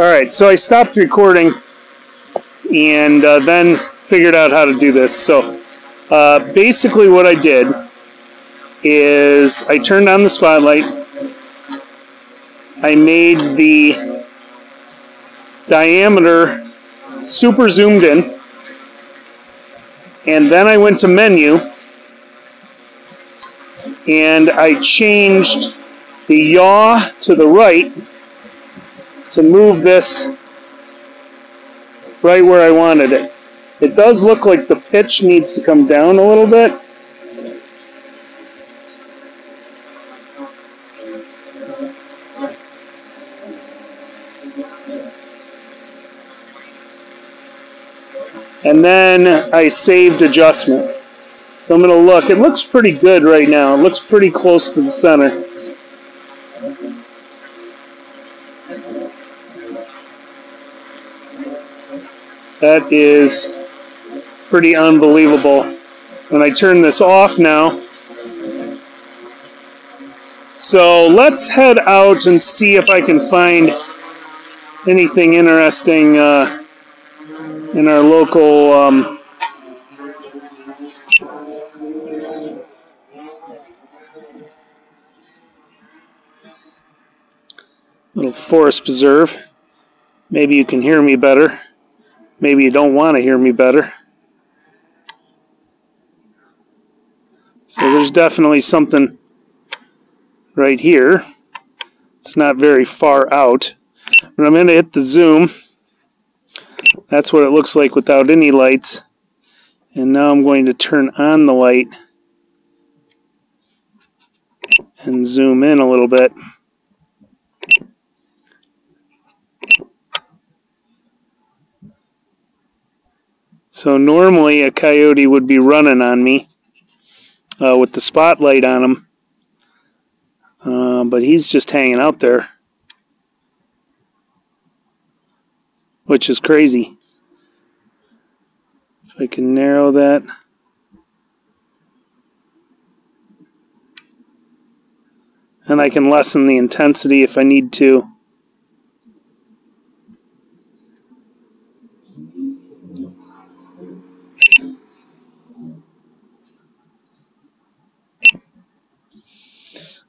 Alright, so I stopped recording and then figured out how to do this. So basically what I did is I turned on the spotlight, I made the diameter super zoomed in, and then I went to menu and I changed the yaw to the right to move this right where I wanted it. It does look like the pitch needs to come down a little bit. And then I saved adjustment. So I'm going to look. It looks pretty good right now. It looks pretty close to the center. That is pretty unbelievable. And I turn this off now. So let's head out and see if I can find anything interesting in our local little forest preserve. Maybe you can hear me better. Maybe you don't want to hear me better. So there's definitely something right here. It's not very far out. But I'm going to hit the zoom. That's what it looks like without any lights. And now I'm going to turn on the light and zoom in a little bit. So normally a coyote would be running on me with the spotlight on him, but he's just hanging out there, which is crazy. If I can narrow that. And I can lessen the intensity if I need to.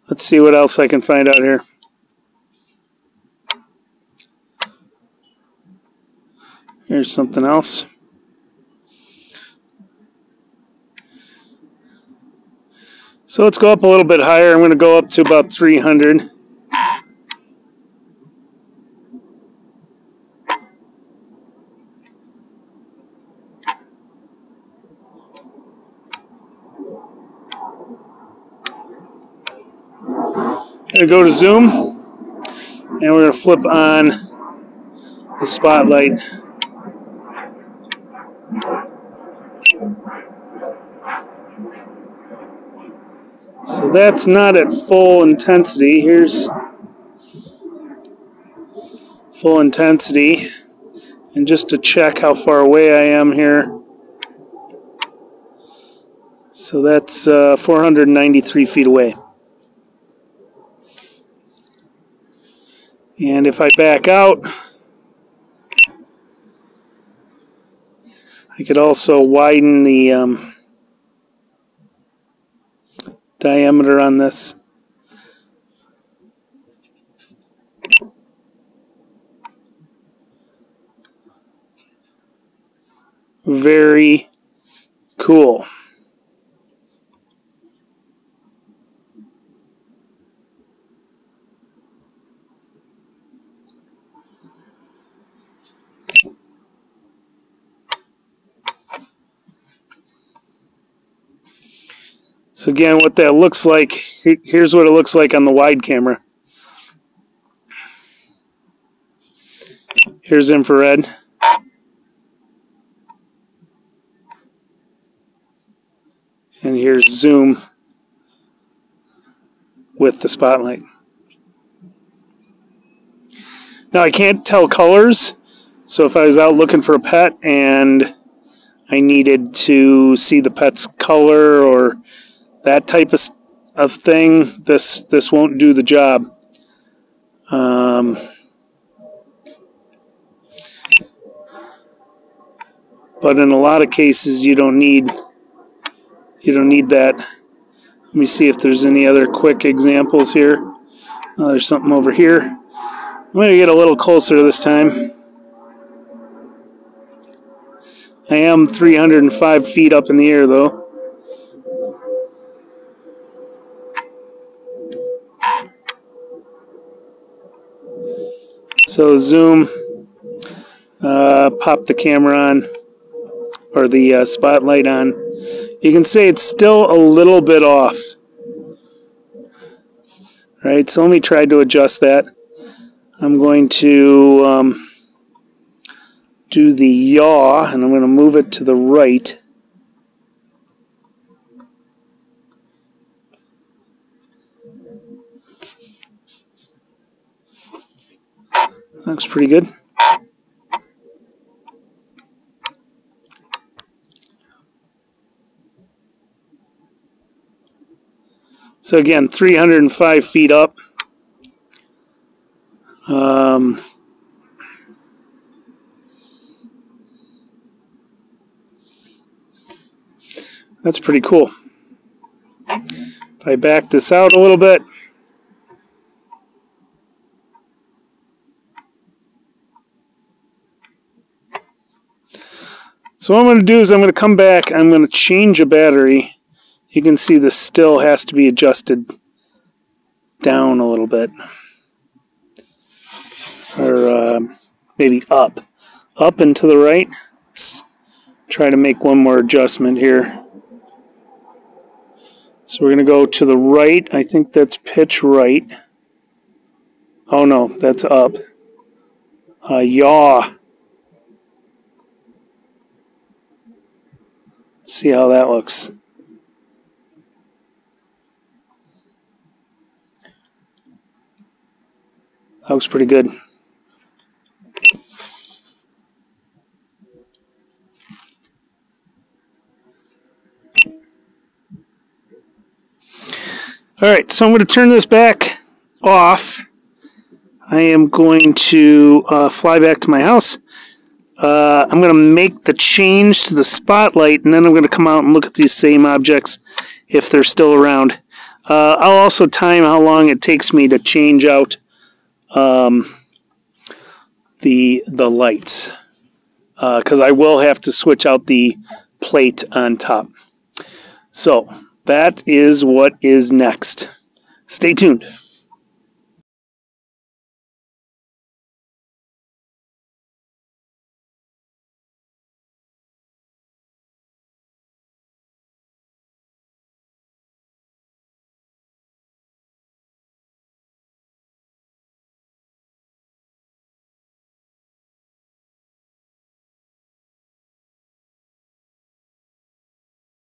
Let's see what else I can find out here. Here's something else. So let's go up a little bit higher. I'm going to go up to about 300. Going to go to zoom, and we're going to flip on the spotlight. So that's not at full intensity. Here's full intensity, and just to check how far away I am here, so that's 493 feet away. And if I back out, I could also widen the diameter on this. Very cool. So again, what that looks like, here's what it looks like on the wide camera. Here's infrared. And here's zoom with the spotlight. Now I can't tell colors, so if I was out looking for a pet and I needed to see the pet's color or that type of thing, this won't do the job. But in a lot of cases, you don't need that. Let me see if there's any other quick examples here. There's something over here. I'm going to get a little closer this time. I am 305 feet up in the air, though. So zoom, pop the camera on, or the spotlight on. You can see it's still a little bit off. Right, so let me try to adjust that. I'm going to do the yaw, and I'm going to move it to the right. Looks pretty good. So again, 305 feet up. That's pretty cool. If I back this out a little bit, so what I'm going to do is I'm going to come back, I'm going to change a battery. You can see this still has to be adjusted down a little bit. Or maybe up. Up and to the right. Let's try to make one more adjustment here. So we're going to go to the right. I think that's pitch right. Oh no, that's up. Yaw. See how that looks. That looks pretty good. Alright, so I'm going to turn this back off. I am going to fly back to my house. I'm going to make the change to the spotlight, and then I'm going to come out and look at these same objects if they're still around. I'll also time how long it takes me to change out the lights, because I will have to switch out the plate on top. So that is what is next. Stay tuned.